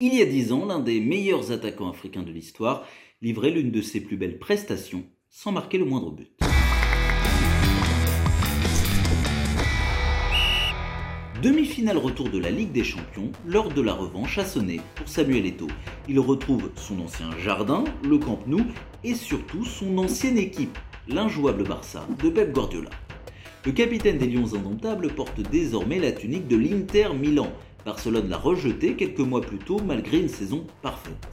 Il y a 10 ans, l'un des meilleurs attaquants africains de l'histoire livrait l'une de ses plus belles prestations sans marquer le moindre but. Demi-finale retour de la Ligue des Champions, lors de la revanche a sonné pour Samuel Eto'o. Il retrouve son ancien jardin, le Camp Nou, et surtout son ancienne équipe, l'injouable Barça de Pep Guardiola. Le capitaine des Lions Indomptables porte désormais la tunique de l'Inter Milan. Barcelone l'a rejeté quelques mois plus tôt malgré une saison parfaite.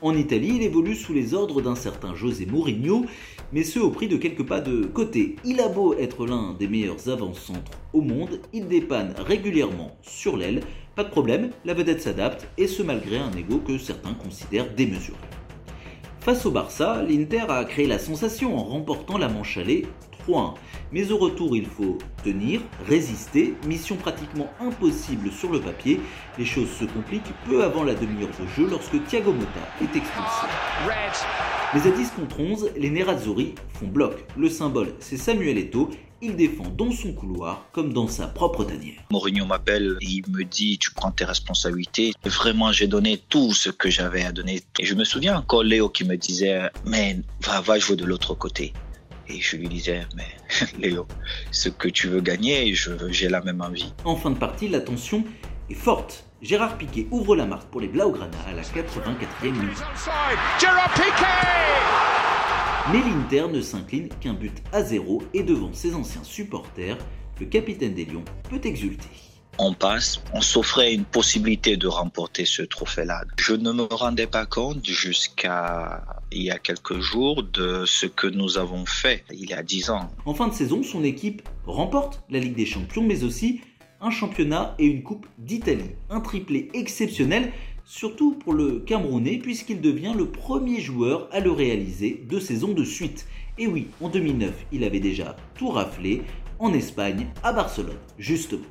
En Italie, il évolue sous les ordres d'un certain José Mourinho, mais ce au prix de quelques pas de côté. Il a beau être l'un des meilleurs avant-centres au monde, il dépanne régulièrement sur l'aile. Pas de problème, la vedette s'adapte, et ce malgré un ego que certains considèrent démesuré. Face au Barça, l'Inter a créé la sensation en remportant la manche aller 3-1. Mais au retour, il faut tenir, résister, mission pratiquement impossible sur le papier. Les choses se compliquent peu avant la demi-heure de jeu lorsque Thiago Motta est expulsé. Mais à 10 contre 11, les Nerazzurri font bloc. Le symbole, c'est Samuel Eto'o. Il défend dans son couloir comme dans sa propre tanière. Mourinho m'appelle et il me dit « tu prends tes responsabilités ». Vraiment, j'ai donné tout ce que j'avais à donner. Et je me souviens encore Léo qui me disait « mais va jouer de l'autre côté ». Et je lui disais « mais Léo, ce que tu veux gagner, j'ai la même envie ». En fin de partie, la tension est forte. Gérard Piquet ouvre la marque pour les Blaugrana à la 84e minute. Gérard Piquet ! Mais l'Inter ne s'incline qu'un but à 0 et devant ses anciens supporters, le capitaine des Lions peut exulter. On passe, on s'offrait une possibilité de remporter ce trophée-là. Je ne me rendais pas compte jusqu'à il y a quelques jours de ce que nous avons fait il y a 10 ans. En fin de saison, son équipe remporte la Ligue des Champions, mais aussi un championnat et une coupe d'Italie. Un triplé exceptionnel. Surtout pour le Camerounais, puisqu'il devient le premier joueur à le réaliser 2 saisons de suite. Et oui, en 2009, il avait déjà tout raflé en Espagne, à Barcelone, justement.